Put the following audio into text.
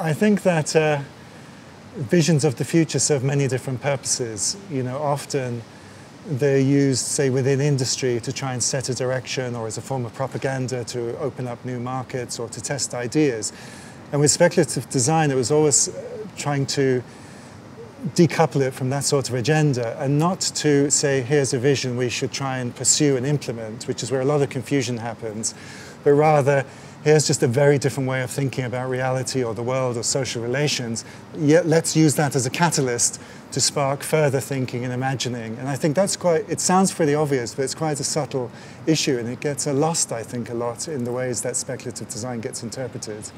I think that visions of the future serve many different purposes. You know, often they're used, say, within industry to try and set a direction, or as a form of propaganda to open up new markets or to test ideas. And with speculative design, it was always trying to decouple it from that sort of agenda, and not to say, here's a vision we should try and pursue and implement, which is where a lot of confusion happens, but rather, here's just a very different way of thinking about reality or the world or social relations, yet let's use that as a catalyst to spark further thinking and imagining. And I think that's quite, it sounds pretty obvious, but it's quite a subtle issue, and it gets lost, I think, a lot in the ways that speculative design gets interpreted.